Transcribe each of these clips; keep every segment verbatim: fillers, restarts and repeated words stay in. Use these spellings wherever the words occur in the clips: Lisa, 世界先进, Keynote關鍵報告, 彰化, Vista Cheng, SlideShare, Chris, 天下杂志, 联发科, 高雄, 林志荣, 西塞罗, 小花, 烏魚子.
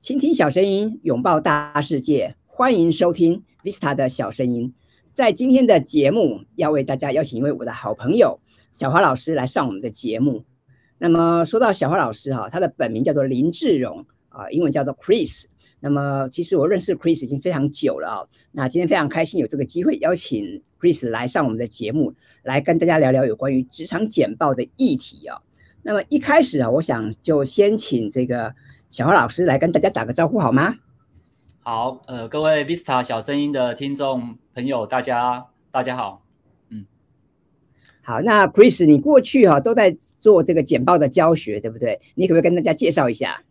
倾听小声音，拥抱大世界，欢迎收听 Vista 的小声音。在今天的节目，要为大家邀请一位我的好朋友小华老师来上我们的节目。那么说到小华老师哈，他的本名叫做林志荣啊、呃，英文叫做 Chris。那么其实我认识 Chris 已经非常久了啊、哦，那今天非常开心有这个机会邀请 Chris 来上我们的节目，来跟大家聊聊有关于职场简报的议题啊、哦。那么一开始啊，我想就先请这个小华老师来跟大家打个招呼好吗？好，呃，各位 Vista 小声音的听众朋友，大家大家好，嗯，好，那 Chris 你过去哈、啊、都在做这个简报的教学，对不对？你可不可以跟大家介绍一下？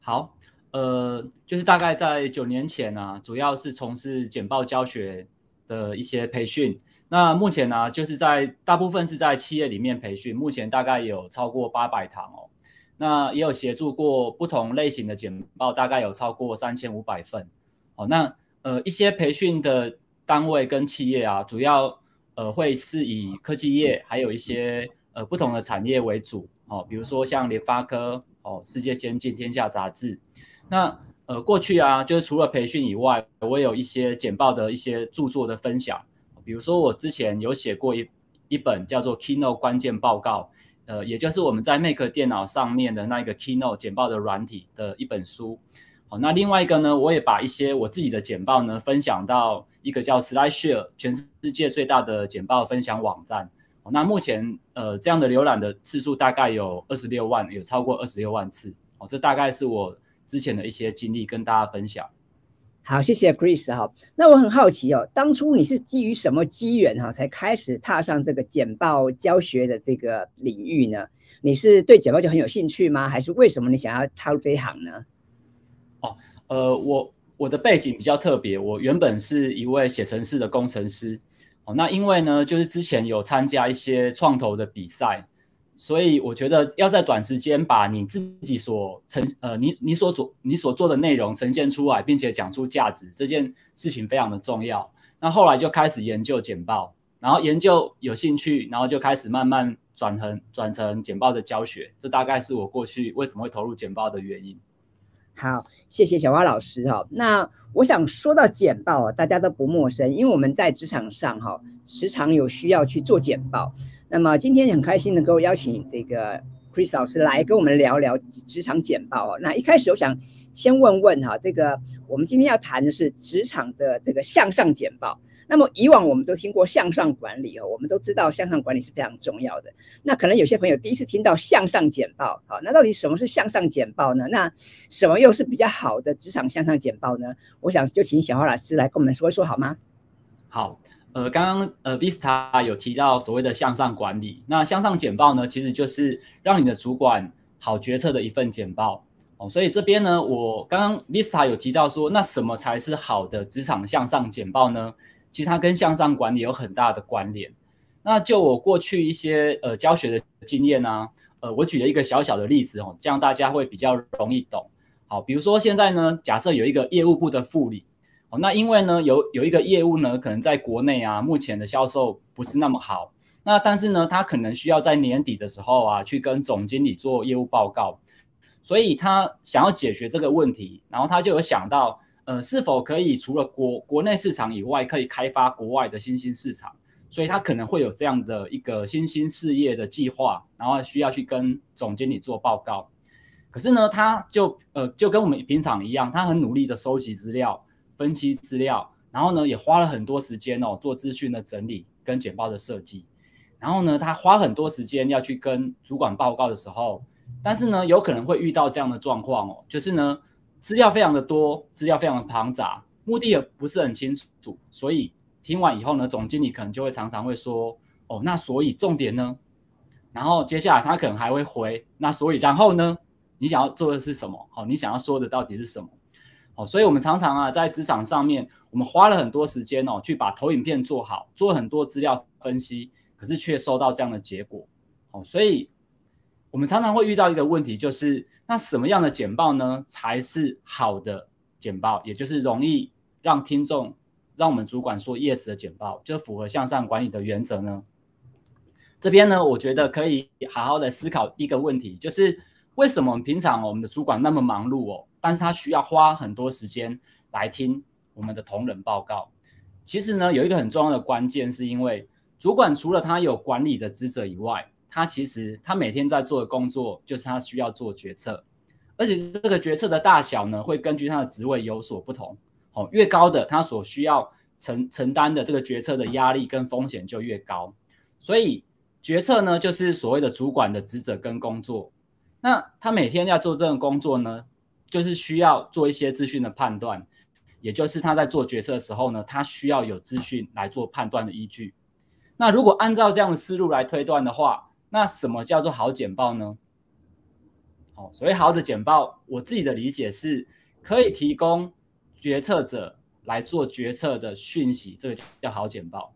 好。呃，就是大概在九年前啊，主要是从事简报教学的一些培训。那目前呢、啊，就是在大部分是在企业里面培训，目前大概有超过八百堂哦。那也有协助过不同类型的简报，大概有超过三千五百份哦。那呃，一些培训的单位跟企业啊，主要呃会是以科技业，还有一些呃不同的产业为主哦，比如说像联发科哦，世界先进、天下杂志。那呃过去啊，就是除了培训以外，我有一些简报的一些著作的分享，比如说我之前有写过 一, 一本叫做 Keynote 关键报告，呃，也就是我们在 Mac 电脑上面的那个 Keynote 简报的软体的一本书。好，那另外一个呢，我也把一些我自己的简报呢分享到一个叫 SlideShare 全世界最大的简报分享网站。好，那目前呃这样的浏览的次数大概有二十六万，有超过二十六万次。好，这大概是我之前的一些经历跟大家分享。好，谢谢 Chris 哈。那我很好奇哦，当初你是基于什么机缘哈、啊，才开始踏上这个简报教学的这个领域呢？你是对简报就很有兴趣吗？还是为什么你想要踏入这一行呢？哦，呃，我我的背景比较特别，我原本是一位写程式的工程师。哦，那因为呢，就是之前有参加一些创投的比赛。所以我觉得要在短时间把你自己所呈呃你你所做你所做的内容呈现出来，并且讲出价值，这件事情非常的重要。那后来就开始研究简报，然后研究有兴趣，然后就开始慢慢转成转成简报的教学。这大概是我过去为什么会投入简报的原因。好，谢谢小花老师哈。那我想说到简报，大家都不陌生，因为我们在职场上哈，时常有需要去做简报。那么今天很开心能够邀请这个 Chris 老师来跟我们聊聊职场简报哦。那一开始我想先问问哈，这个我们今天要谈的是职场的这个向上简报。那么以往我们都听过向上管理哦，我们都知道向上管理是非常重要的。那可能有些朋友第一次听到向上简报，好，那到底什么是向上简报呢？那什么又是比较好的职场向上简报呢？我想就请小花老师来跟我们说一说好吗？好。呃，刚刚呃 Vista 有提到所谓的向上管理，那向上简报呢，其实就是让你的主管好决策的一份简报哦。所以这边呢，我刚刚 Vista 有提到说，那什么才是好的职场向上简报呢？其实它跟向上管理有很大的关联。那就我过去一些呃教学的经验啊，呃，我举了一个小小的例子哦，这样大家会比较容易懂。好，比如说现在呢，假设有一个业务部的副理。哦，那因为呢，有有一个业务呢，可能在国内啊，目前的销售不是那么好。那但是呢，他可能需要在年底的时候啊，去跟总经理做业务报告。所以他想要解决这个问题，然后他就有想到，呃，是否可以除了国国内市场以外，可以开发国外的新兴市场。所以他可能会有这样的一个新兴事业的计划，然后需要去跟总经理做报告。可是呢，他就呃就跟我们平常一样，他很努力的收集资料。分析资料，然后呢，也花了很多时间哦，做资讯的整理跟简报的设计。然后呢，他花很多时间要去跟主管报告的时候，但是呢，有可能会遇到这样的状况哦，就是呢，资料非常的多，资料非常的庞杂，目的也不是很清楚。所以听完以后呢，总经理可能就会常常会说，哦，那所以重点呢？然后接下来他可能还会回，那所以然后呢？你想要做的是什么？哦，你想要说的到底是什么？哦，所以我们常常啊，在职场上面，我们花了很多时间哦，去把投影片做好，做很多资料分析，可是却收到这样的结果。哦，所以我们常常会遇到一个问题，就是那什么样的简报呢，才是好的简报，也就是容易让听众、让我们主管说 yes 的简报，就符合向上管理的原则呢？这边呢，我觉得可以好好的思考一个问题，就是为什么平常我们的主管那么忙碌哦，但是他需要花很多时间来听我们的同仁报告？其实呢，有一个很重要的关键，是因为主管除了他有管理的职责以外，他其实他每天在做的工作就是他需要做决策，而且这个决策的大小呢，会根据他的职位有所不同。哦，越高的他所需要承承担的这个决策的压力跟风险就越高，所以决策呢，就是所谓的主管的职责跟工作。那他每天要做这种工作呢，就是需要做一些资讯的判断，也就是他在做决策的时候呢，他需要有资讯来做判断的依据。那如果按照这样的思路来推断的话，那什么叫做好简报呢？哦，所谓好的简报，我自己的理解是可以提供决策者来做决策的讯息，这个叫好简报。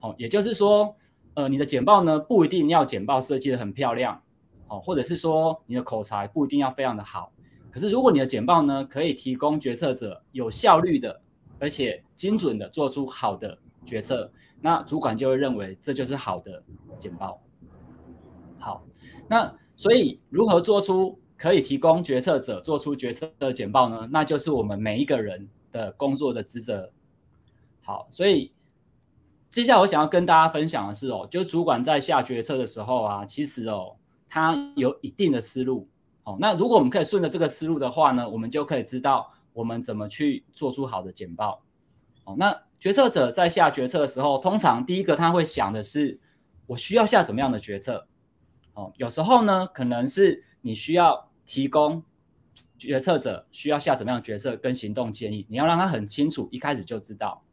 哦，也就是说，呃，你的简报呢，不一定要简报设计得很漂亮，哦，或者是说你的口才不一定要非常的好。可是如果你的简报呢，可以提供决策者有效率的，而且精准的做出好的决策，那主管就会认为这就是好的简报。好，那所以如何做出可以提供决策者做出决策的简报呢？那就是我们每一个人的工作的职责。好，所以接下来我想要跟大家分享的是哦，就是主管在下决策的时候啊，其实哦，他有一定的思路。哦，那如果我们可以顺着这个思路的话呢，我们就可以知道我们怎么去做出好的简报。哦，那决策者在下决策的时候，通常第一个他会想的是，我需要下什么样的决策？哦，有时候呢，可能是你需要提供决策者需要下什么样的决策跟行动建议，你要让他很清楚，一开始就知道。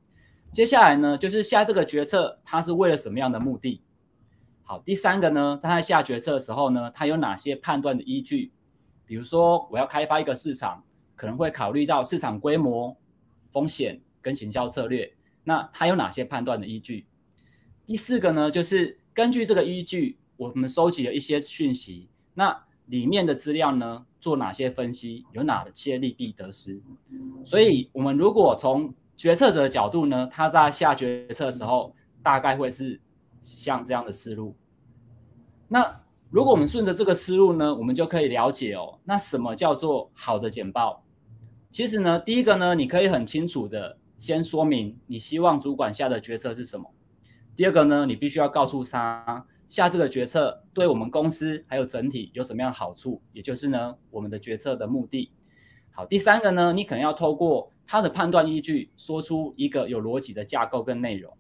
接下来呢，就是下这个决策，他是为了什么样的目的？好，第三个呢，他在下决策的时候呢，他有哪些判断的依据？比如说，我要开发一个市场，可能会考虑到市场规模、风险跟行销策略，那他有哪些判断的依据？第四个呢，就是根据这个依据，我们收集了一些讯息，那里面的资料呢，做哪些分析，有哪些利弊得失？所以，我们如果从决策者的角度呢，他在下决策的时候，大概会是像这样的思路。那如果我们顺着这个思路呢，我们就可以了解哦，那什么叫做好的简报？其实呢，第一个呢，你可以很清楚的先说明你希望主管下的决策是什么。第二个呢，你必须要告诉他，下这个决策对我们公司还有整体有什么样的好处，也就是呢我们的决策的目的。好，第三个呢，你可能要透过他的判断依据说出一个有逻辑的架构跟内容。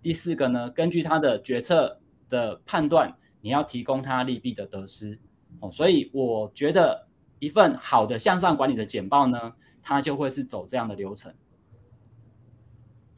第四个呢，根据他的决策的判断，你要提供他利弊的得失。哦，所以我觉得一份好的向上管理的简报呢，它就会是走这样的流程。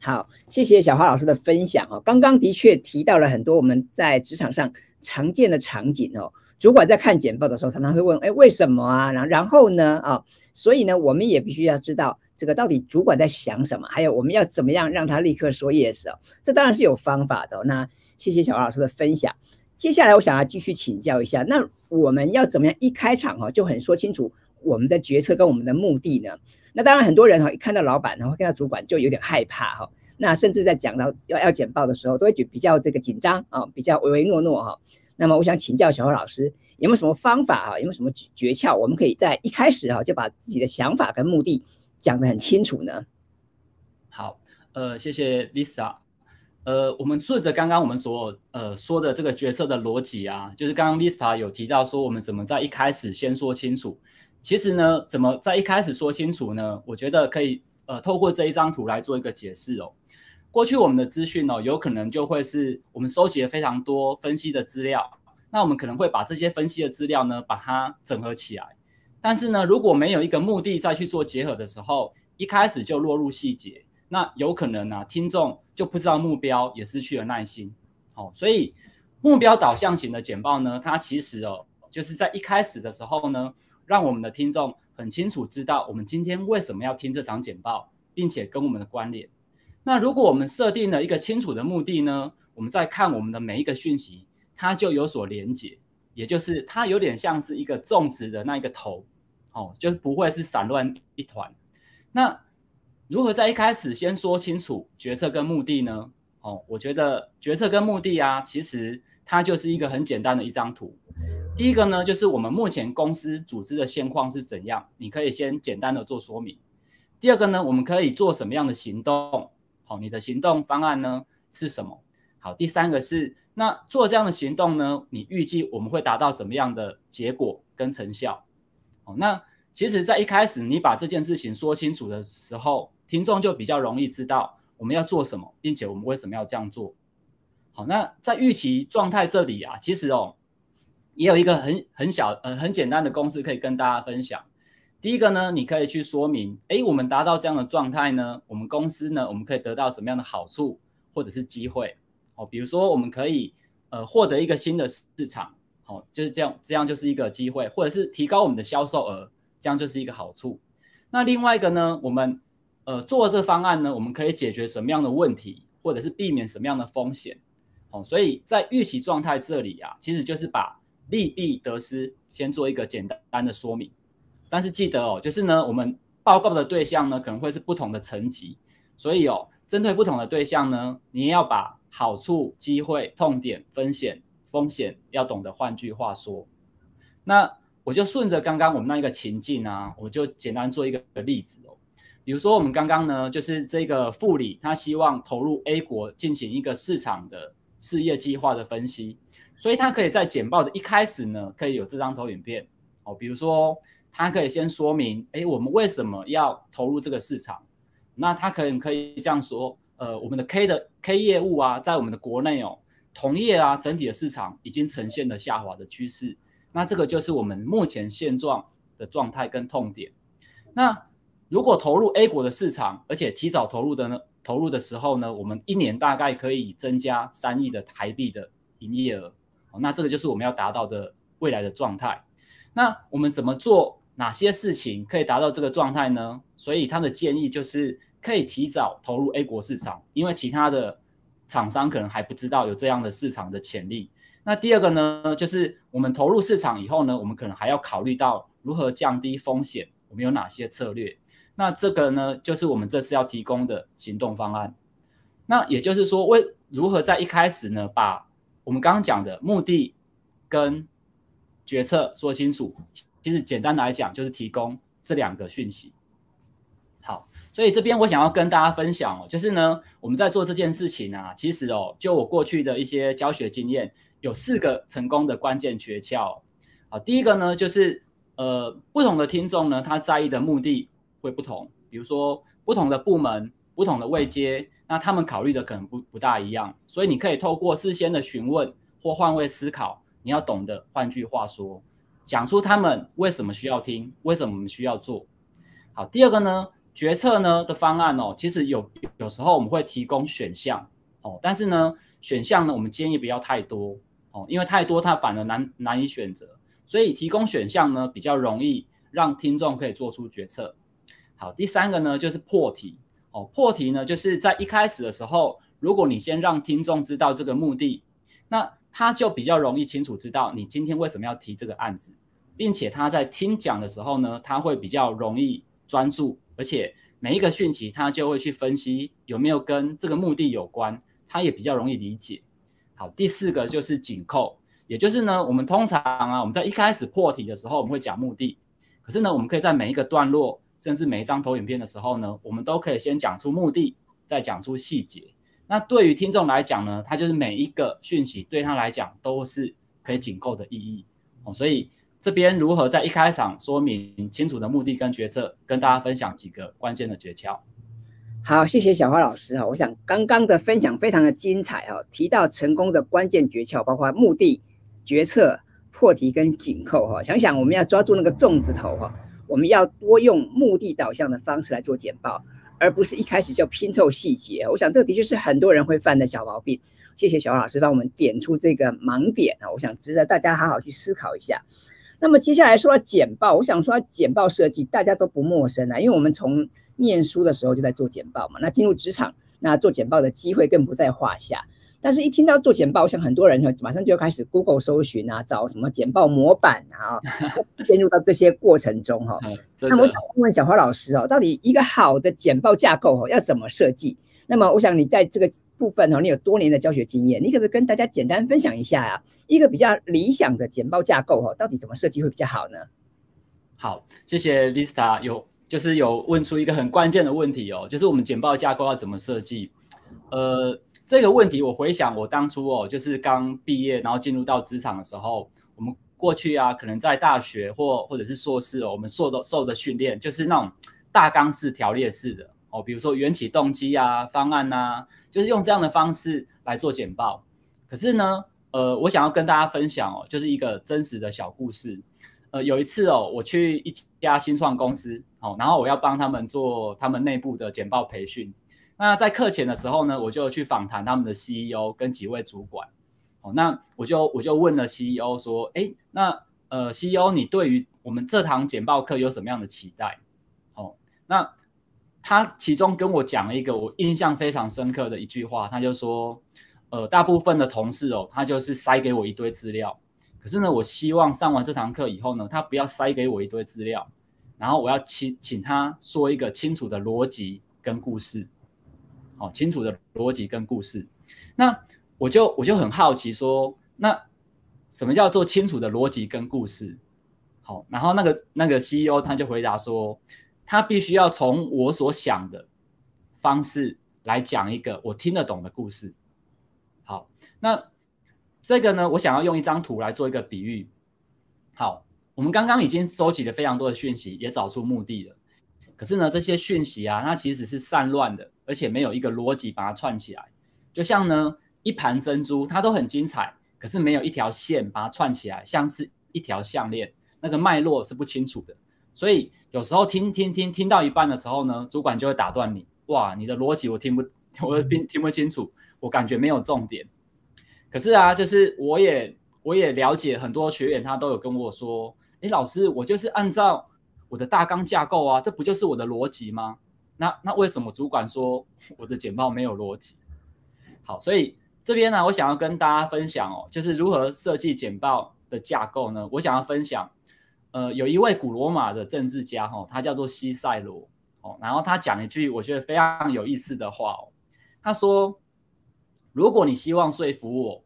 好，谢谢小花老师的分享哦。刚刚的确提到了很多我们在职场上常见的场景哦。主管在看简报的时候，常常会问：哎，为什么啊？然后呢？啊、哦，所以呢，我们也必须要知道这个到底主管在想什么，还有我们要怎么样让他立刻说 yes 哦。这当然是有方法的哦。那谢谢小花老师的分享。接下来我想要继续请教一下，那我们要怎么样一开场哦就很说清楚我们的决策跟我们的目的呢？那当然，很多人哈一看到老板，然后看到主管就有点害怕哈。那甚至在讲到要要简报的时候，都会比较这个紧张啊，比较唯唯诺诺哈。那么我想请教小花老师，有没有什么方法哈？有没有什么诀窍，我们可以在一开始哈就把自己的想法跟目的讲得很清楚呢？好，呃，谢谢 Lisa。呃，我们顺着刚刚我们所呃说的这个决策的逻辑啊，就是刚刚 Lisa 有提到说，我们怎么在一开始先说清楚。其实呢，怎么在一开始说清楚呢？我觉得可以呃，透过这一张图来做一个解释哦。过去我们的资讯哦，有可能就会是我们收集了非常多分析的资料，那我们可能会把这些分析的资料呢，把它整合起来。但是呢，如果没有一个目的再去做结合的时候，一开始就落入细节，那有可能啊，听众就不知道目标，也失去了耐心。哦，所以目标导向型的简报呢，它其实哦，就是在一开始的时候呢，让我们的听众很清楚知道我们今天为什么要听这场简报，并且跟我们的关联。那如果我们设定了一个清楚的目的呢，我们再看我们的每一个讯息，它就有所连结，也就是它有点像是一个种植的那一个头，哦，就不会是散乱一团。那如何在一开始先说清楚决策跟目的呢？哦，我觉得决策跟目的啊，其实它就是一个很简单的一张图。第一个呢，就是我们目前公司组织的现况是怎样，你可以先简单的做说明。第二个呢，我们可以做什么样的行动？好，你的行动方案呢是什么？好，第三个是那做这样的行动呢，你预计我们会达到什么样的结果跟成效？好，那其实在一开始你把这件事情说清楚的时候，听众就比较容易知道我们要做什么，并且我们为什么要这样做。好，那在预期状态这里啊，其实哦。也有一个很很小、呃、很简单的公式可以跟大家分享。第一个呢，你可以去说明，哎，我们达到这样的状态呢，我们公司呢，我们可以得到什么样的好处或者是机会？哦，比如说我们可以呃获得一个新的市场，好、哦，就是这样，这样就是一个机会，或者是提高我们的销售额，这样就是一个好处。那另外一个呢，我们呃做这方案呢，我们可以解决什么样的问题，或者是避免什么样的风险？哦，所以在预期状态这里啊，其实就是把利弊得失先做一个简单的说明，但是记得哦，就是呢，我们报告的对象呢可能会是不同的层级，所以哦，针对不同的对象呢，你也要把好处、机会、痛点、风险、风险要懂得换句话说。那我就顺着刚刚我们那一个情境啊，我就简单做一个例子哦，比如说我们刚刚呢，就是这个副理他希望投入 A 国进行一个市场的事业计划的分析。所以他可以在简报的一开始呢，可以有这张投影片、哦、比如说他可以先说明，哎，我们为什么要投入这个市场？那他可能可以这样说，呃，我们的 K 的 K 业务啊，在我们的国内哦，同业啊，整体的市场已经呈现了下滑的趋势。那这个就是我们目前现状的状态跟痛点。那如果投入 A 国的市场，而且提早投入的呢，投入的时候呢，我们一年大概可以增加三亿的台币的营业额。那这个就是我们要达到的未来的状态。那我们怎么做哪些事情可以达到这个状态呢？所以他的建议就是可以提早投入 A 国市场，因为其他的厂商可能还不知道有这样的市场的潜力。那第二个呢，就是我们投入市场以后呢，我们可能还要考虑到如何降低风险，我们有哪些策略。那这个呢，就是我们这次要提供的行动方案。那也就是说，为如何在一开始呢，把我们刚刚讲的目的跟决策说清楚，其实简单来讲就是提供这两个讯息。好，所以这边我想要跟大家分享哦，就是呢，我们在做这件事情啊，其实哦，就我过去的一些教学经验，有四个成功的关键诀窍。好，第一个呢，就是呃，不同的听众呢，他在意的目的会不同，比如说不同的部门、不同的位阶。那他们考虑的可能 不, 不大一样，所以你可以透过事先的询问或换位思考，你要懂得换句话说，讲出他们为什么需要听，为什么我们需要做。好，第二个呢，决策呢的方案哦，其实 有, 有时候我们会提供选项、哦、但是呢，选项呢我们建议不要太多、哦、因为太多它反而 难, 难以选择，所以提供选项呢比较容易让听众可以做出决策。好，第三个呢就是破题。哦、破题呢，就是在一开始的时候，如果你先让听众知道这个目的，那他就比较容易清楚知道你今天为什么要提这个案子，并且他在听讲的时候呢，他会比较容易专注，而且每一个讯息他就会去分析有没有跟这个目的有关，他也比较容易理解。好，第四个就是紧扣，也就是呢，我们通常啊，我们在一开始破题的时候，我们会讲目的，可是呢，我们可以在每一个段落甚至每一张投影片的时候呢，我们都可以先讲出目的，再讲出细节。那对于听众来讲呢，他就是每一个讯息对他来讲都是可以紧扣的意义、哦、所以这边如何在一开场说明清楚的目的跟决策，跟大家分享几个关键的诀窍。好，谢谢小花老师、哦、我想刚刚的分享非常的精彩、哦、提到成功的关键诀窍，包括目的、决策、破题跟紧扣、哦、想想我们要抓住那个粽子头、哦，我们要多用目的导向的方式来做简报，而不是一开始就拼凑细节。我想这的确是很多人会犯的小毛病。谢谢小花老师帮我们点出这个盲点，我想值得大家好好去思考一下。那么接下来说到简报，我想说到简报设计大家都不陌生、啊、因为我们从念书的时候就在做简报嘛。那进入职场，那做简报的机会更不在话下。但是一听到做简报，我想很多人马上就开始 Google 搜寻啊，找什么简报模板啊，陷入到这些过程中、哦嗯、那我想问小花老师、哦、到底一个好的简报架构、哦、要怎么设计？那么我想你在这个部分哦，你有多年的教学经验，你可不可以跟大家简单分享一下啊，一个比较理想的简报架构哦，到底怎么设计会比较好呢？好，谢谢 Vista 有就是有问出一个很关键的问题哦，就是我们简报架构要怎么设计？呃，这个问题我回想我当初哦，就是刚毕业然后进入到职场的时候，我们过去啊，可能在大学或或者是硕士哦，我们受的受的训练就是那种大纲式、条列式的。哦，比如说缘起动机啊、方案啊，就是用这样的方式来做简报。可是呢，呃，我想要跟大家分享哦，就是一个真实的小故事。呃，有一次哦，我去一家新创公司，哦，然后我要帮他们做他们内部的简报培训。那在课前的时候呢，我就去访谈他们的 C E O 跟几位主管。哦，那我就我就问了 C E O 说，哎，那呃 C E O 你对于我们这堂简报课有什么样的期待？哦，那他其中跟我讲了一个我印象非常深刻的一句话，他就说，呃，大部分的同事哦，他就是塞给我一堆资料，可是呢，我希望上完这堂课以后呢，他不要塞给我一堆资料，然后我要请请他说一个清楚的逻辑跟故事，好，清楚的逻辑跟故事。那我就我就很好奇说，那什么叫做清楚的逻辑跟故事？好，然后那个那个 C E O 他就回答说，他必须要从我所想的方式来讲一个我听得懂的故事。好，那这个呢，我想要用一张图来做一个比喻。好，我们刚刚已经收集了非常多的讯息，也找出目的了。可是呢，这些讯息啊，它其实是散乱的，而且没有一个逻辑把它串起来。就像呢，一盘珍珠，它都很精彩，可是没有一条线把它串起来，像是一条项链，那个脉络是不清楚的。所以有时候听听听听到一半的时候呢，主管就会打断你，哇，你的逻辑我听不我听不清楚，我感觉没有重点。可是啊，就是我也我也了解很多学员，他都有跟我说，哎，老师，我就是按照我的大纲架构啊，这不就是我的逻辑吗？那那为什么主管说我的简报没有逻辑？好，所以这边呢，我想要跟大家分享哦，就是如何设计简报的架构呢？我想要分享。呃，有一位古罗马的政治家，哦，他叫做西塞罗，哦，然后他讲一句我觉得非常有意思的话，哦，他说，如果你希望说服我，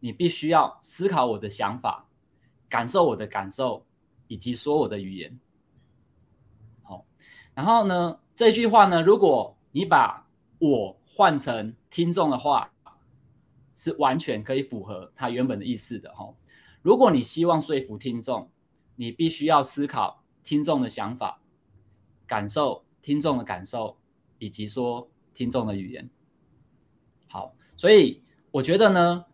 你必须要思考我的想法，感受我的感受，以及说我的语言。哦，然后呢，这句话呢，如果你把我换成听众的话，是完全可以符合他原本的意思的，哦，如果你希望说服听众，你必须要思考听众的想法，感受听众的感受，以及说听众的语言。好，所以我觉得呢，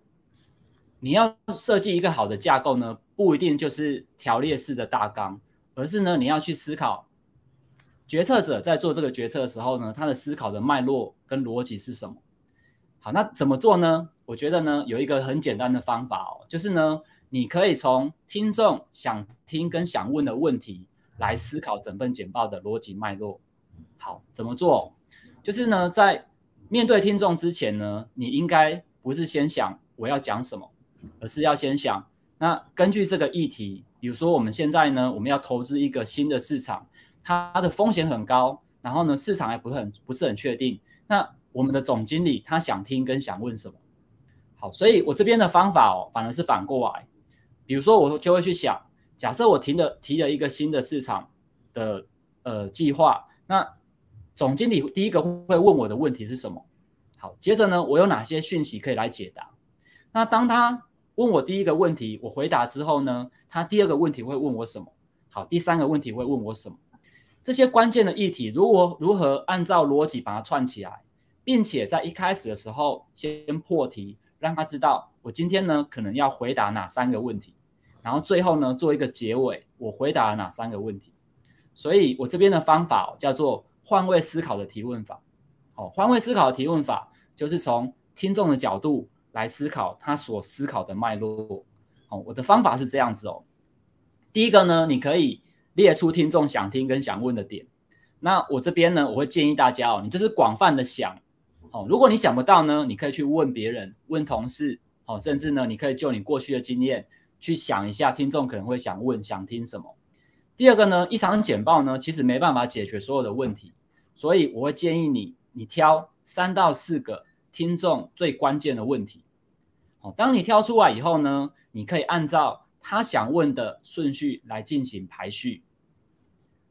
你要设计一个好的架构呢，不一定就是条列式的大纲，而是呢，你要去思考决策者在做这个决策的时候呢，他的思考的脉络跟逻辑是什么。好，那怎么做呢？我觉得呢，有一个很简单的方法哦，就是呢，你可以从听众想听跟想问的问题来思考整份简报的逻辑脉络。好，怎么做？就是呢，在面对听众之前呢，你应该不是先想我要讲什么，而是要先想，那根据这个议题，比如说我们现在呢，我们要投资一个新的市场，它的风险很高，然后呢，市场还不是很不是很确定，那我们的总经理他想听跟想问什么？好，所以我这边的方法哦，反而是反过来。比如说，我就会去想，假设我提了提了一个新的市场的呃计划，那总经理第一个会问我的问题是什么？好，接着呢，我有哪些讯息可以来解答？那当他问我第一个问题，我回答之后呢，他第二个问题会问我什么？好，第三个问题会问我什么？这些关键的议题，如果如何按照逻辑把它串起来，并且在一开始的时候先破题，让他知道我今天呢可能要回答哪三个问题，然后最后呢做一个结尾，我回答了哪三个问题。所以我这边的方法，哦，叫做换位思考的提问法。哦，换位思考的提问法就是从听众的角度来思考他所思考的脉络。哦，我的方法是这样子哦。第一个呢，你可以列出听众想听跟想问的点。那我这边呢，我会建议大家哦，你就是广泛的想。哦，如果你想不到呢，你可以去问别人，问同事，哦，甚至呢，你可以就你过去的经验去想一下，听众可能会想问、想听什么。第二个呢，一场简报呢，其实没办法解决所有的问题，所以我会建议你，你挑三到四个听众最关键的问题。好，当你挑出来以后呢，你可以按照他想问的顺序来进行排序。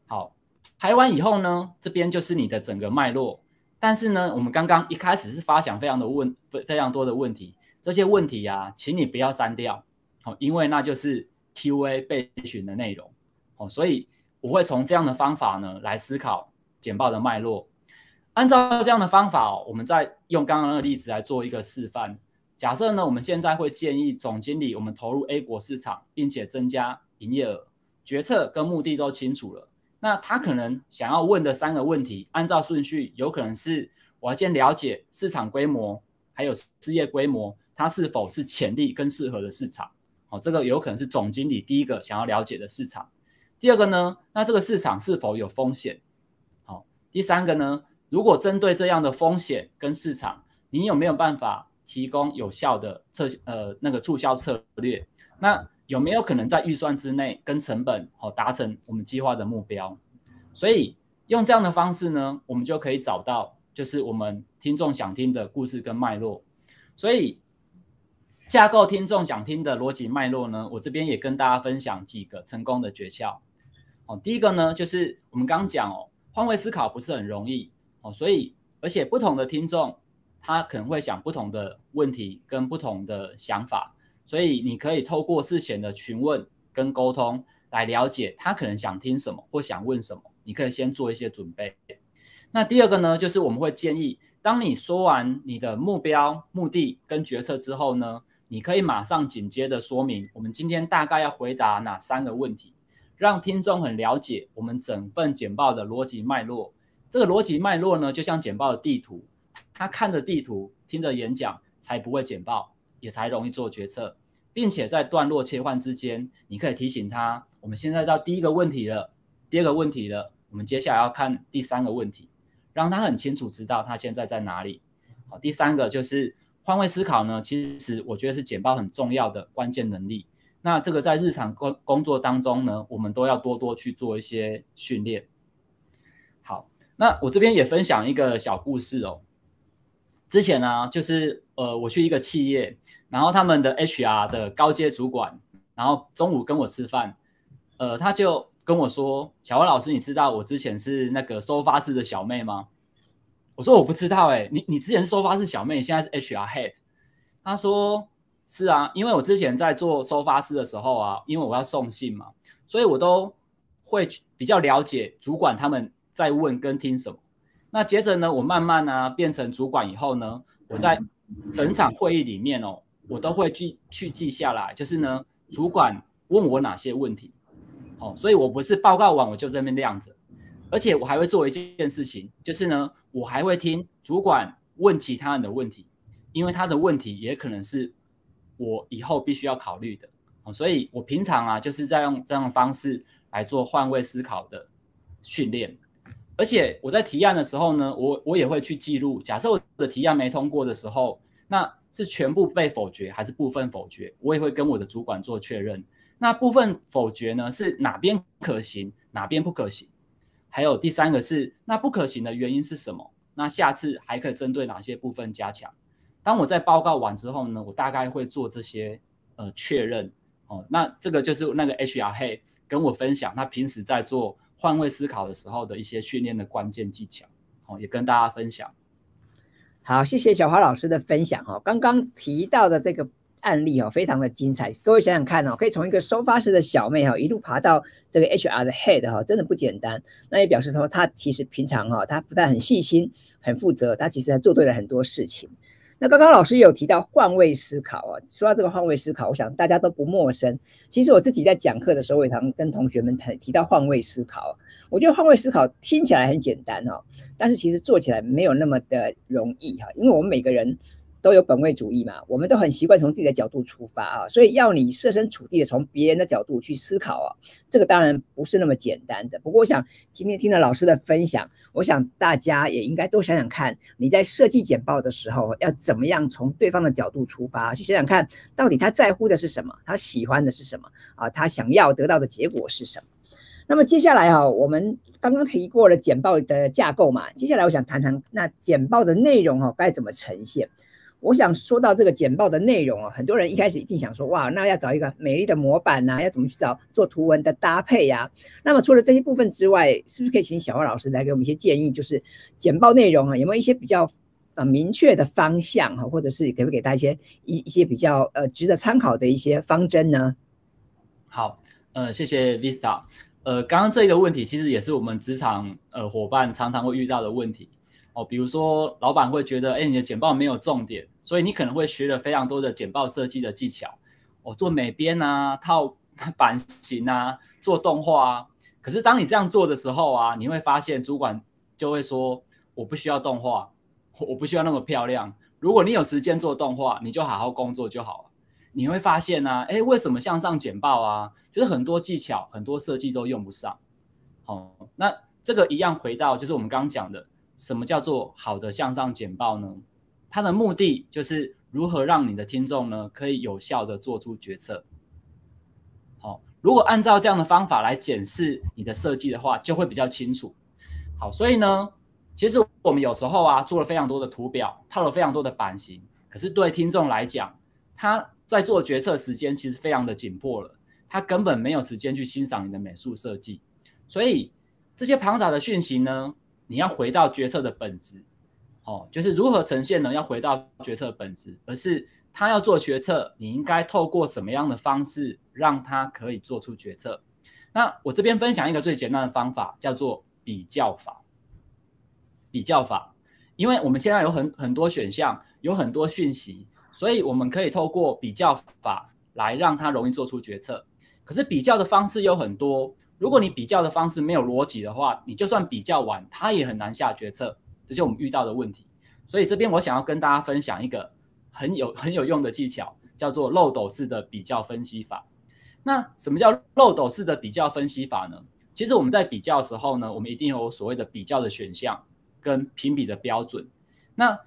好，排完以后呢，这边就是你的整个脉络。但是呢，我们刚刚一开始是发想非常的问非常多的问题，这些问题啊，请你不要删掉，好，因为那就是 Q A 备询的内容。好，所以我会从这样的方法呢来思考简报的脉络。按照这样的方法、哦，我们再用刚刚的例子来做一个示范。假设呢，我们现在会建议总经理，我们投入 A 国市场，并且增加营业额，决策跟目的都清楚了。那他可能想要问的三个问题，按照顺序，有可能是我要先了解市场规模，还有事业规模，它是否是潜力跟适合的市场。哦，这个有可能是总经理第一个想要了解的市场。第二个呢，那这个市场是否有风险？好、哦，第三个呢？如果针对这样的风险跟市场，你有没有办法提供有效的策呃那个促销策略？那有没有可能在预算之内跟成本好、哦、达成我们计划的目标？所以用这样的方式呢，我们就可以找到就是我们听众想听的故事跟脉络。所以架构听众想听的逻辑脉络呢，我这边也跟大家分享几个成功的诀窍。哦，第一个呢，就是我们刚讲哦，换位思考不是很容易。哦，所以而且不同的听众，他可能会想不同的问题跟不同的想法，所以你可以透过事前的询问跟沟通来了解他可能想听什么或想问什么，你可以先做一些准备。那第二个呢，就是我们会建议，当你说完你的目标、目的跟决策之后呢，你可以马上紧接着说明我们今天大概要回答哪三个问题，让听众很了解我们整份简报的逻辑脉络。这个逻辑脉络呢，就像简报的地图，他看着地图，听着演讲，才不会简报，也才容易做决策，并且在段落切换之间，你可以提醒他，我们现在到第一个问题了，第二个问题了，我们接下来要看第三个问题，让他很清楚知道他现在在哪里。好，第三个就是换位思考呢，其实我觉得是简报很重要的关键能力。那这个在日常工工作当中呢，我们都要多多去做一些训练。好。那我这边也分享一个小故事哦。之前呢、啊，就是呃，我去一个企业，然后他们的 H R 的高阶主管，然后中午跟我吃饭，呃，他就跟我说：“小文老师，你知道我之前是那个收发室的小妹吗？”我说：“我不知道哎、欸，你你之前是收发室小妹，现在是 H R head。”他说：“是啊，因为我之前在做收发室的时候啊，因为我要送信嘛，所以我都会比较了解主管他们。”在问跟听什么？那接着呢，我慢慢啊变成主管以后呢，我在整场会议里面哦，我都会去去记下来，就是呢，主管问我哪些问题，哦，所以我不是报告完我就在那边晾着，而且我还会做一件事情，就是呢，我还会听主管问其他人的问题，因为他的问题也可能是我以后必须要考虑的，哦，所以我平常啊就是在用这样的方式来做换位思考的训练。而且我在提案的时候呢，我我也会去记录。假设我的提案没通过的时候，那是全部被否决还是部分否决？我也会跟我的主管做确认。那部分否决呢，是哪边可行，哪边不可行？还有第三个是，那不可行的原因是什么？那下次还可以针对哪些部分加强？当我在报告完之后呢，我大概会做这些呃确认。哦，那这个就是那个 H R Head 跟我分享，他平时在做。换位思考的时候的一些训练的关键技巧、哦、也跟大家分享。好，谢谢小华老师的分享、哦、刚刚提到的这个案例、哦、非常的精彩，各位想想看、哦、可以从一个收发室的小妹、哦、一路爬到这个 H R 的 head、哦、真的不简单。那也表示说他其实平常、哦、他不但很细心很负责，他其实还做对了很多事情。那刚刚老师有提到换位思考啊，说到这个换位思考，我想大家都不陌生。其实我自己在讲课的时候，也常跟同学们提到换位思考。我觉得换位思考听起来很简单哦，但是其实做起来没有那么的容易哈、啊，因为我们每个人都有本位主义嘛，我们都很习惯从自己的角度出发啊，所以要你设身处地的从别人的角度去思考啊，这个当然不是那么简单的。不过我想今天听了老师的分享，我想大家也应该多想想看，你在设计简报的时候要怎么样从对方的角度出发，去想想看到底他在乎的是什么，他喜欢的是什么啊，他想要得到的结果是什么。那么接下来啊，我们刚刚提过了简报的架构嘛，接下来我想谈谈那简报的内容哦该怎么呈现。我想说到这个简报的内容哦，很多人一开始一定想说，哇，那要找一个美丽的模板呐、啊，要怎么去找做图文的搭配呀、啊？那么除了这些部分之外，是不是可以请小花老师来给我们一些建议？就是简报内容啊，有没有一些比较？ 呃，明确的方向哈，或者是给不给大家一些一一些比较呃值得参考的一些方针呢？好，呃，谢谢 Vista。呃，刚刚这个问题其实也是我们职场呃伙伴常常会遇到的问题哦，比如说老板会觉得，哎，你的简报没有重点，所以你可能会学了非常多的简报设计的技巧，哦，做美编啊、套版型啊、做动画啊。可是当你这样做的时候啊，你会发现主管就会说，我不需要动画。 我不需要那么漂亮。如果你有时间做动画，你就好好工作就好了。你会发现啊，哎，为什么向上简报啊，就是很多技巧、很多设计都用不上。好、哦，那这个一样回到就是我们刚刚讲的，什么叫做好的向上简报呢？它的目的就是如何让你的听众呢可以有效的做出决策。好、哦，如果按照这样的方法来检视你的设计的话，就会比较清楚。好，所以呢。 其实我们有时候啊，做了非常多的图表，套了非常多的版型，可是对听众来讲，他在做决策时间其实非常的紧迫了，他根本没有时间去欣赏你的美术设计。所以这些庞杂的讯息呢，你要回到决策的本质，哦，就是如何呈现呢？要回到决策本质，而是他要做决策，你应该透过什么样的方式让他可以做出决策？那我这边分享一个最简单的方法，叫做比较法。 比较法，因为我们现在有很很多选项，有很多讯息，所以我们可以透过比较法来让它容易做出决策。可是比较的方式有很多，如果你比较的方式没有逻辑的话，你就算比较完，它也很难下决策，这是我们遇到的问题。所以这边我想要跟大家分享一个很有很有用的技巧，叫做漏斗式的比较分析法。那什么叫漏斗式的比较分析法呢？其实我们在比较的时候呢，我们一定有所谓的比较的选项。 跟评比的标准，那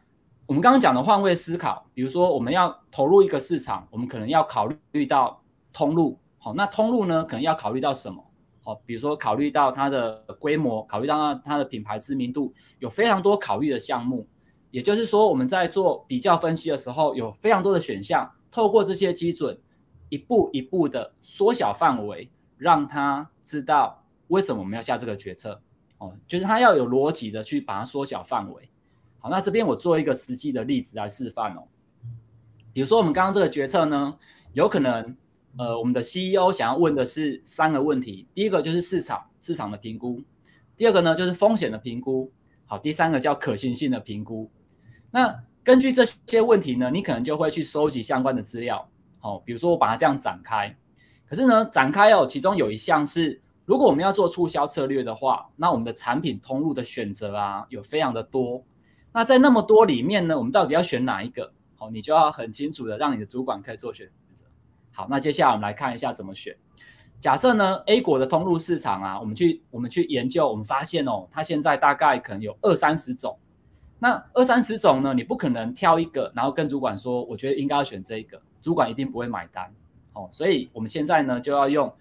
我们刚刚讲的换位思考，比如说我们要投入一个市场，我们可能要考虑到通路，好，那通路呢可能要考虑到什么？好，比如说考虑到它的规模，考虑到它的品牌知名度，有非常多考虑的项目。也就是说，我们在做比较分析的时候，有非常多的选项，透过这些基准，一步一步的缩小范围，让他知道为什么我们要下这个决策。 哦，就是它要有逻辑的去把它缩小范围。好，那这边我做一个实际的例子来示范哦。比如说我们刚刚这个决策呢，有可能，呃，我们的 C E O 想要问的是三个问题。第一个就是市场市场的评估，第二个呢就是风险的评估，好，第三个叫可行性的评估。那根据这些问题呢，你可能就会去收集相关的资料。好、哦，比如说我把它这样展开，可是呢展开哦，其中有一项是。 如果我们要做促销策略的话，那我们的产品通路的选择啊，有非常的多。那在那么多里面呢，我们到底要选哪一个？好、哦，你就要很清楚的让你的主管可以做选择。好，那接下来我们来看一下怎么选。假设呢 A 国的通路市场啊，我们去我们去研究，我们发现哦，它现在大概可能有二三十种。那二三十种呢，你不可能挑一个，然后跟主管说，我觉得应该要选这一个，主管一定不会买单。哦，所以我们现在呢就要用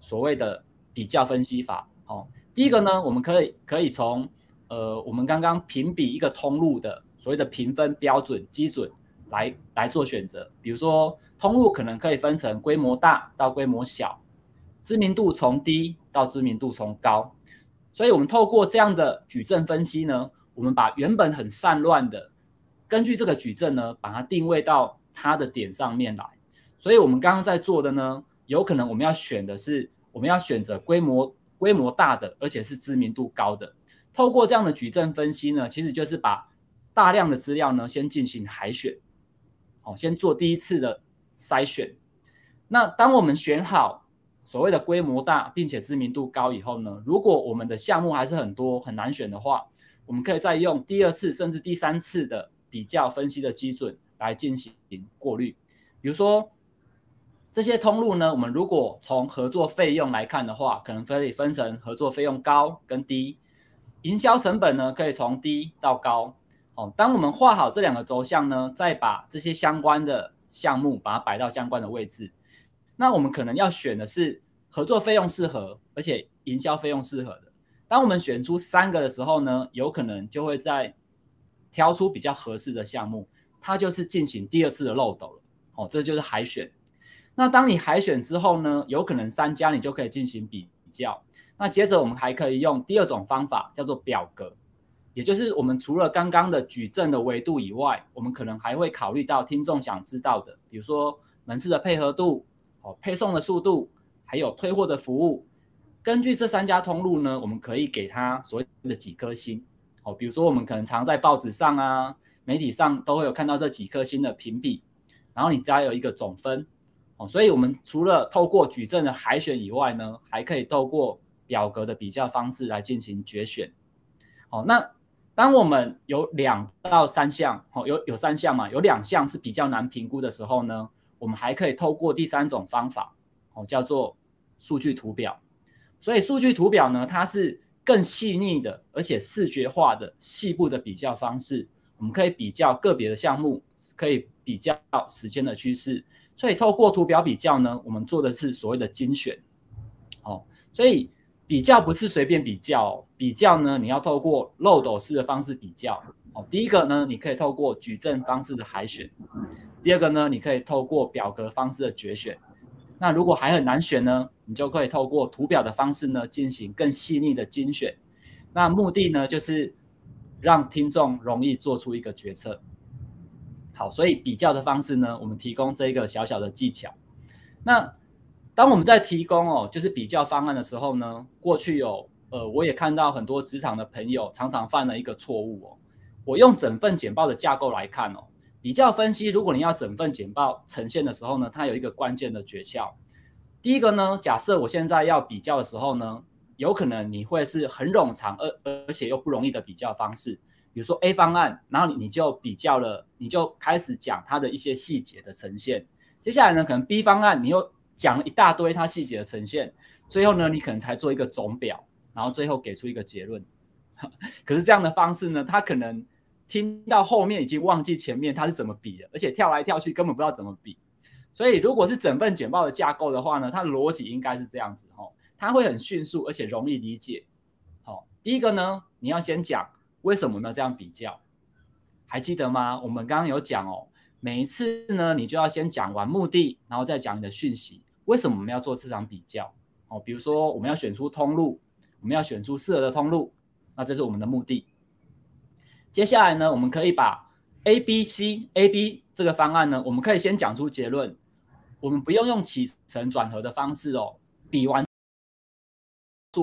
所谓的。 比较分析法，好、哦，第一个呢，我们可以可以从呃，我们刚刚评比一个通路的所谓的评分标准基准来来做选择。比如说，通路可能可以分成规模大到规模小，知名度从低到知名度从高。所以，我们透过这样的矩阵分析呢，我们把原本很散乱的，根据这个矩阵呢，把它定位到它的点上面来。所以我们刚刚在做的呢，有可能我们要选的是。 我们要选择规模规模大的，而且是知名度高的。透过这样的矩阵分析呢，其实就是把大量的资料呢先进行海选，好、哦，先做第一次的筛选。那当我们选好所谓的规模大并且知名度高以后呢，如果我们的项目还是很多很难选的话，我们可以再用第二次甚至第三次的比较分析的基准来进行过滤，比如说。 这些通路呢，我们如果从合作费用来看的话，可能可以分成合作费用高跟低，营销成本呢可以从低到高。哦，当我们画好这两个轴向呢，再把这些相关的项目把它摆到相关的位置。那我们可能要选的是合作费用适合，而且营销费用适合的。当我们选出三个的时候呢，有可能就会在挑出比较合适的项目，它就是进行第二次的漏斗了。哦，这就是海选。那当你海选之后呢，有可能三家你就可以进行比较。那接着我们还可以用第二种方法，叫做表格，也就是我们除了刚刚的矩阵的维度以外，我们可能还会考虑到听众想知道的，比如说门市的配合度、哦、配送的速度，还有退货的服务。根据这三家通路呢，我们可以给它所谓的几颗星。哦，比如说我们可能常在报纸上啊、媒体上都会有看到这几颗星的评比，然后你加有一个总分。哦，所以我们除了透过矩阵的海选以外呢，还可以透过表格的比较方式来进行决选。哦，那当我们有两到三项，哦，有有三项嘛，有两项是比较难评估的时候呢，我们还可以透过第三种方法，哦，叫做数据图表。所以数据图表呢，它是更细腻的，而且视觉化的细部的比较方式，我们可以比较个别的项目，可以比较时间的趋势。所以透过图表比较呢，我们做的是所谓的精选。哦，所以比较不是随便比较，哦，比较呢，你要透过漏斗式的方式比较。哦，第一个呢，你可以透过矩阵方式的海选；第二个呢，你可以透过表格方式的决选。那如果还很难选呢，你就可以透过图表的方式呢，进行更细腻的精选。那目的呢，就是让听众容易做出一个决策。好，所以比较的方式呢，我们提供这个小小的技巧。那当我们在提供哦，就是比较方案的时候呢，过去有呃，我也看到很多职场的朋友常常犯了一个错误哦。我用整份简报的架构来看哦。比较分析，如果你要整份简报呈现的时候呢，它有一个关键的诀窍。第一个呢，假设我现在要比较的时候呢，有可能你会是很冗长而而且又不容易的比较方式，比如说 A 方案，然后你就比较了，你就开始讲它的一些细节的呈现。接下来呢，可能 B 方案你又讲了一大堆它细节的呈现，最后呢，你可能才做一个总表，然后最后给出一个结论。可是这样的方式呢，它可能听到后面已经忘记前面他是怎么比的，而且跳来跳去根本不知道怎么比。所以如果是整份简报的架构的话呢，它的逻辑应该是这样子，哦，它会很迅速而且容易理解。哦，第一个呢，你要先讲为什么我们要这样比较，还记得吗？我们刚刚有讲哦，每一次呢你就要先讲完目的，然后再讲你的讯息，为什么我们要做这场比较。哦，比如说我们要选出通路，我们要选出适合的通路，那这是我们的目的。接下来呢，我们可以把 A、B、C、A、B 这个方案呢，我们可以先讲出结论，我们不用用起承转合的方式哦，比完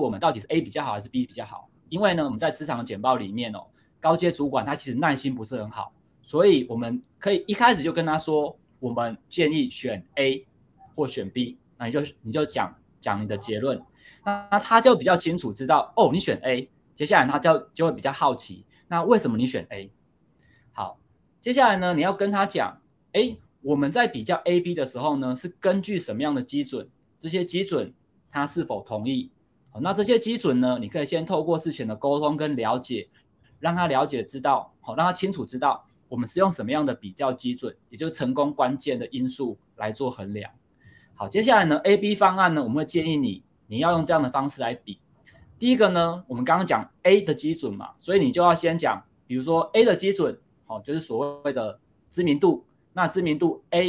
我们到底是 A 比较好还是 B 比较好。因为呢，我们在职场的简报里面哦，高阶主管他其实耐心不是很好，所以我们可以一开始就跟他说，我们建议选 A 或选 B， 那你就你就讲讲你的结论，那他就比较清楚知道哦，你选 A， 接下来他就就会比较好奇。那为什么你选 A？ 好，接下来呢，你要跟他讲，哎，我们在比较 A、B 的时候呢，是根据什么样的基准？这些基准他是否同意？好，那这些基准呢，你可以先透过事前的沟通跟了解，让他了解知道，好，让他清楚知道我们是用什么样的比较基准，也就是成功关键的因素来做衡量。好，接下来呢 ，A、B 方案呢，我们会建议你，你要用这样的方式来比。第一个呢，我们刚刚讲 A 的基准嘛，所以你就要先讲，比如说 A 的基准，哦，就是所谓的知名度。那知名度 A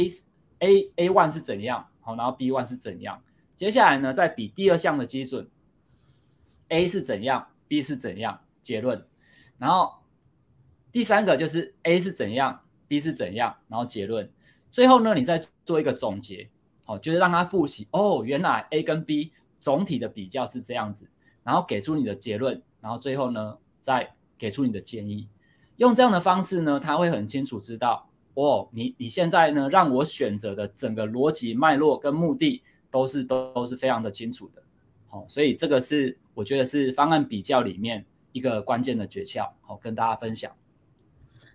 A A 一 是怎样，哦，然后 B 一是怎样。接下来呢，再比第二项的基准 ，A 是怎样 ，B 是怎样，结论。然后第三个就是 A 是怎样 ，B 是怎样，然后结论。最后呢，你再做一个总结，哦，就是让他复习哦，原来 A 跟 B 总体的比较是这样子。然后给出你的结论，然后最后呢，再给出你的建议。用这样的方式呢，他会很清楚知道，哦，你你现在呢，让我选择的整个逻辑脉络跟目的都是都是非常的清楚的。好，哦，所以这个是我觉得是方案比较里面一个关键的诀窍，好，哦，跟大家分享。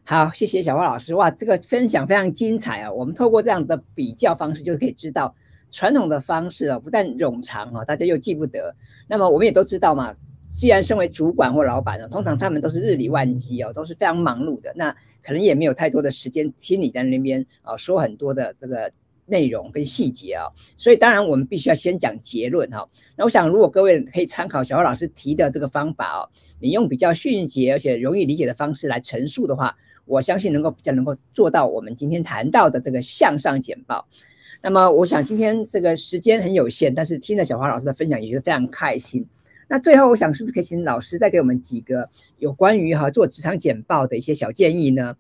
好，谢谢小花老师，哇，这个分享非常精彩啊！我们透过这样的比较方式就可以知道。传统的方式啊，不但冗长啊，大家又记不得。那么我们也都知道嘛，既然身为主管或老板呢，通常他们都是日理万机哦，都是非常忙碌的，那可能也没有太多的时间听你在那边啊说很多的这个内容跟细节啊、哦，所以当然我们必须要先讲结论哈、哦。那我想，如果各位可以参考小花老师提的这个方法哦，你用比较迅捷而且容易理解的方式来陈述的话，我相信能够比较能够做到我们今天谈到的这个向上简报。那么我想今天这个时间很有限，但是听了小花老师的分享也觉得非常开心。那最后我想是不是可以请老师再给我们几个有关于哈、啊、做职场简报的一些小建议呢？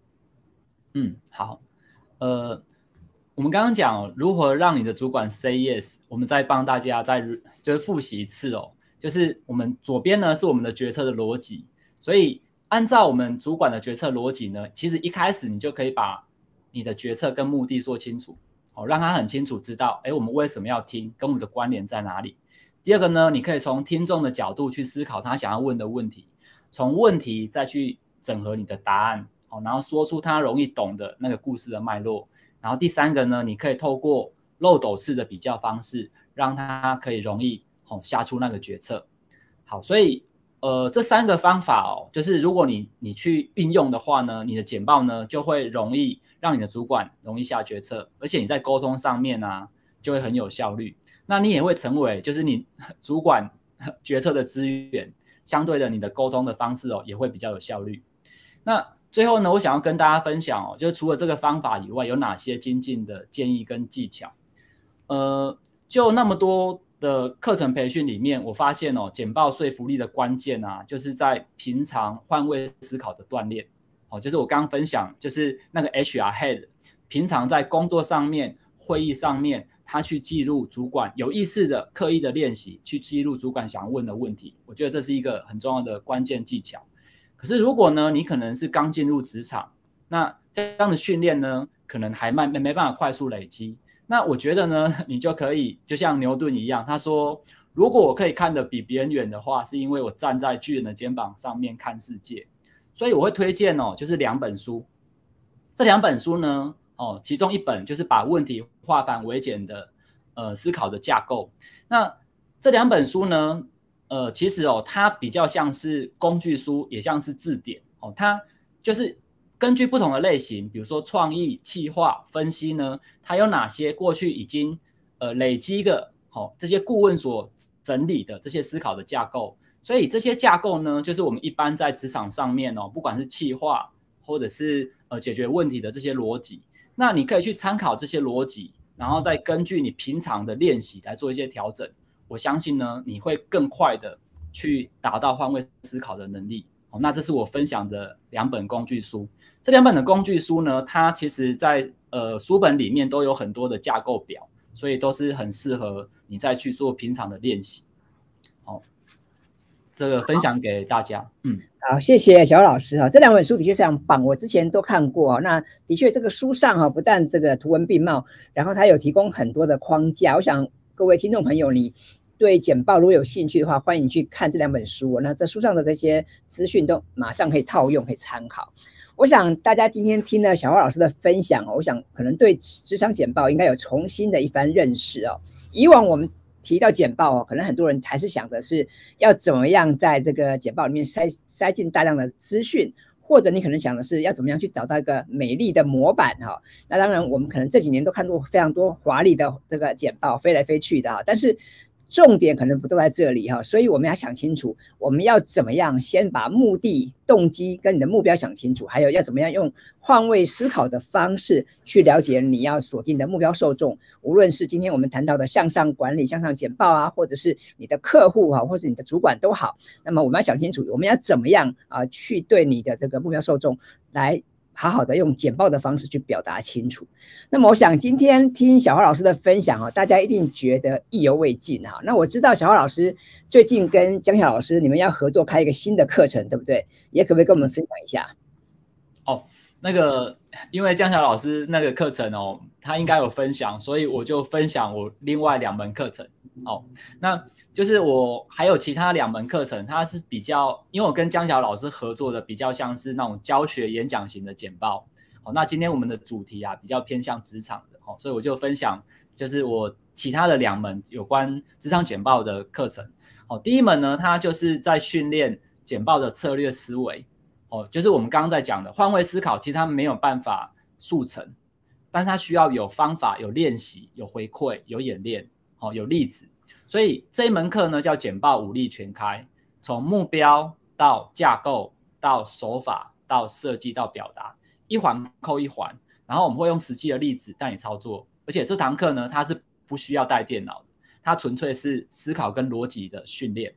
嗯，好，呃。我们刚刚讲如何让你的主管 say yes， 我们再帮大家再就是复习一次哦。就是我们左边呢是我们的决策的逻辑，所以按照我们主管的决策逻辑呢，其实一开始你就可以把你的决策跟目的说清楚，哦，让他很清楚知道，哎，我们为什么要听，跟我们的关联在哪里。第二个呢，你可以从听众的角度去思考他想要问的问题，从问题再去整合你的答案，哦，然后说出他容易懂的那个故事的脉络。然后第三个呢，你可以透过漏斗式的比较方式，让他可以容易、哦、下出那个决策。好，所以呃这三个方法哦，就是如果你你去运用的话呢，你的简报呢就会容易让你的主管容易下决策，而且你在沟通上面啊就会很有效率。那你也会成为就是你主管决策的资源，相对的你的沟通的方式哦也会比较有效率。那最后呢，我想要跟大家分享哦，就是除了这个方法以外，有哪些精进的建议跟技巧？呃，就那么多的课程培训里面，我发现哦，简报说服力的关键啊，就是在平常换位思考的锻炼。哦，就是我刚刚分享，就是那个 H R Head， 平常在工作上面、会议上面，他去记录主管有意识的、刻意的练习，去记录主管想问的问题。我觉得这是一个很重要的关键技巧。可是如果呢，你可能是刚进入职场，那这样的训练呢，可能还慢没办法快速累积。那我觉得呢，你就可以就像牛顿一样，他说，如果我可以看得比别人远的话，是因为我站在巨人的肩膀上面看世界。所以我会推荐哦，就是两本书。这两本书呢，哦，其中一本就是把问题化繁为简的呃思考的架构。那这两本书呢？呃，其实哦，它比较像是工具书，也像是字典哦。它就是根据不同的类型，比如说创意、企划、分析呢，它有哪些过去已经呃累积的哦，这些顾问所整理的这些思考的架构。所以这些架构呢，就是我们一般在职场上面哦，不管是企划或者是呃解决问题的这些逻辑，那你可以去参考这些逻辑，然后再根据你平常的练习来做一些调整。我相信呢，你会更快的去达到换位思考的能力。哦，那这是我分享的两本工具书。这两本的工具书呢，它其实在呃书本里面都有很多的架构表，所以都是很适合你再去做平常的练习。好，这个分享给大家。嗯，好，谢谢小老师哈。这两本书的确非常棒，我之前都看过。那的确，这个书上哈，不但这个图文并茂，然后它有提供很多的框架。我想各位听众朋友，你对简报如果有兴趣的话，欢迎去看这两本书。那这书上的这些资讯都马上可以套用，可以参考。我想大家今天听了小花老师的分享，我想可能对职场简报应该有重新的一番认识哦。以往我们提到简报哦，可能很多人还是想的是要怎么样在这个简报里面塞塞进大量的资讯。或者你可能想的是要怎么样去找到一个美丽的模板哈、哦，那当然我们可能这几年都看过非常多华丽的这个简报飞来飞去的哈、哦，但是重点可能不都在这里哈、哦，所以我们要想清楚我们要怎么样先把目的、动机跟你的目标想清楚，还有要怎么样用换位思考的方式去了解你要锁定的目标受众，无论是今天我们谈到的向上管理、向上简报啊，或者是你的客户啊，或者你的主管都好，那么我们要想清楚我们要怎么样啊去对你的这个目标受众来好好的用简报的方式去表达清楚。那么我想今天听小花老师的分享、啊、大家一定觉得意犹未尽、啊、那我知道小花老师最近跟江晓老师你们要合作开一个新的课程，对不对？也可不可以跟我们分享一下？哦，那个因为江晓老师那个课程哦，他应该有分享，所以我就分享我另外两门课程哦。那就是我还有其他两门课程，它是比较，因为我跟江晓老师合作的比较像是那种教学演讲型的简报哦。那今天我们的主题啊比较偏向职场的哦，所以我就分享就是我其他的两门有关职场简报的课程哦。第一门呢，它就是在训练简报的策略思维。哦，就是我们刚刚在讲的换位思考，其实它没有办法速成，但是它需要有方法、有练习、有回馈、有演练，好、哦，有例子。所以这一门课呢叫简报五力全开，从目标到架构到手法到设计到表达，一环扣一环。然后我们会用实际的例子带你操作，而且这堂课呢它是不需要带电脑的，它纯粹是思考跟逻辑的训练。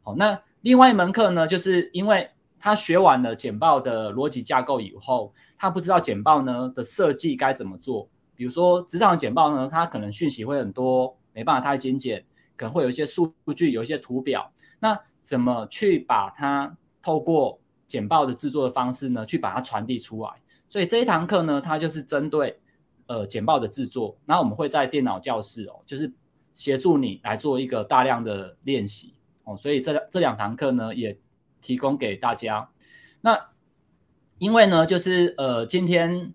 好、哦，那另外一门课呢，就是因为他学完了简报的逻辑架构以后，他不知道简报呢的设计该怎么做。比如说职场的简报呢，它可能讯息会很多，没办法太精简，可能会有一些数据，有一些图表。那怎么去把它透过简报的制作的方式呢，去把它传递出来？所以这一堂课呢，它就是针对呃简报的制作。然后我们会在电脑教室哦，就是协助你来做一个大量的练习哦。所以这这两堂课呢，也提供给大家。那因为呢，就是呃，今天，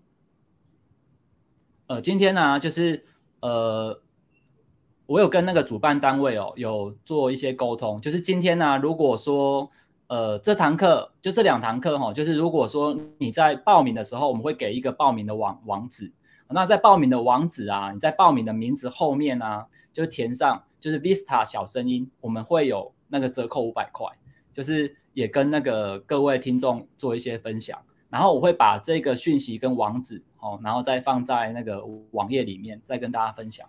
呃，今天呢、啊，就是呃，我有跟那个主办单位哦，有做一些沟通。就是今天呢、啊，如果说呃，这堂课就这两堂课哈、哦，就是如果说你在报名的时候，我们会给一个报名的网网址。那在报名的网址啊，你在报名的名字后面啊，就填上就是 Vista 小声音，我们会有那个折扣五百块，就是。也跟那个各位听众做一些分享，然后我会把这个讯息跟网址、哦、然后再放在那个网页里面，再跟大家分享。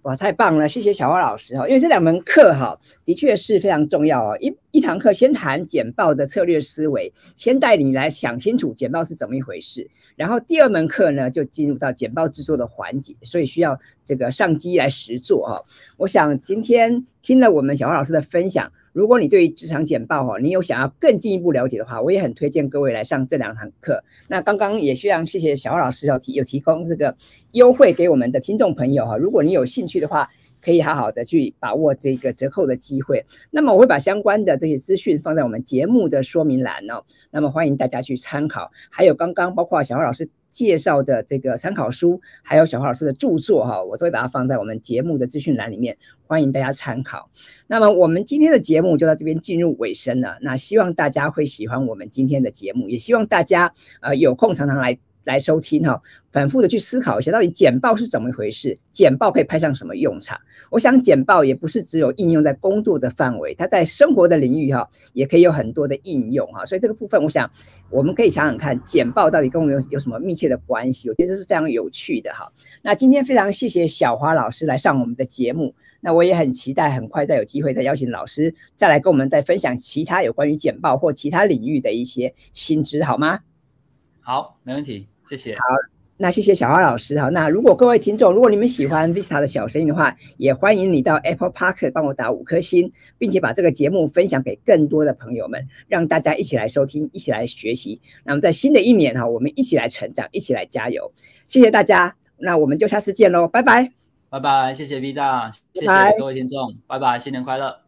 哇，太棒了，谢谢小花老师、哦、因为这两门课、哦、的确是非常重要、哦、一, 一堂课先谈简报的策略思维，先带你来想清楚简报是怎么一回事，然后第二门课呢就进入到简报制作的环节，所以需要这个上机来实作、哦、我想今天听了我们小花老师的分享，如果你对于职场简报你有想要更进一步了解的话，我也很推荐各位来上这两堂课。那刚刚也非常谢谢小花老师有提供这个优惠给我们的听众朋友，如果你有兴趣的话，可以好好的去把握这个折扣的机会。那么我会把相关的这些资讯放在我们节目的说明栏哦，那么欢迎大家去参考。还有刚刚包括小花老师介绍的这个参考书，还有小花老师的著作哈，我都会把它放在我们节目的资讯栏里面，欢迎大家参考。那么我们今天的节目就到这边进入尾声了，那希望大家会喜欢我们今天的节目，也希望大家呃有空常常来来收听哈、哦，反复的去思考一下，到底简报是怎么一回事？简报可以派上什么用场？我想简报也不是只有应用在工作的范围，它在生活的领域哈、哦，也可以有很多的应用哈、啊。所以这个部分，我想我们可以想想看，简报到底跟我们有有什么密切的关系？我觉得这是非常有趣的哈、啊。那今天非常谢谢小花老师来上我们的节目，那我也很期待很快再有机会再邀请老师再来跟我们再分享其他有关于简报或其他领域的一些新知，好吗？好，没问题。谢谢。好，那谢谢小花老师。好，那如果各位听众，如果你们喜欢 Vista 的小声音的话，也欢迎你到 Apple Podcast 帮我打五颗星，并且把这个节目分享给更多的朋友们，让大家一起来收听，一起来学习。那么在新的一年哈，我们一起来成长，一起来加油。谢谢大家，那我们就下次见喽，拜拜，拜拜，谢谢 Vista， 谢谢各位听众，拜拜，新年快乐。